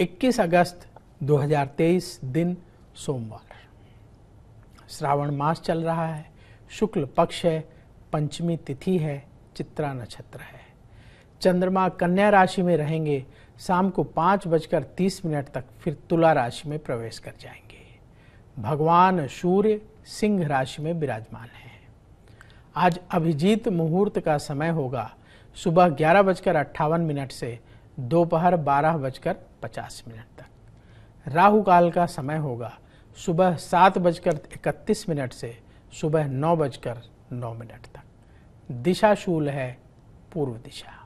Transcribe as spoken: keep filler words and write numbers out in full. इक्कीस अगस्त दो हज़ार तेईस दिन सोमवार। श्रावण मास चल रहा है, शुक्ल पक्ष है, पंचमी तिथि है, चित्रा नक्षत्र है। चंद्रमा कन्या राशि में रहेंगे, शाम को पाँच बजकर तीस मिनट तक फिर तुला राशि में प्रवेश कर जाएंगे। भगवान सूर्य सिंह राशि में विराजमान हैं। आज अभिजीत मुहूर्त का समय होगा, सुबह ग्यारह बजकर अट्ठावन मिनट से दोपहर बारह बजकर पचास मिनट तक। राहु काल का समय होगा, सुबह सात बजकर इकतीस मिनट से सुबह नौ बजकर नौ मिनट तक। दिशा शूल है पूर्व दिशा।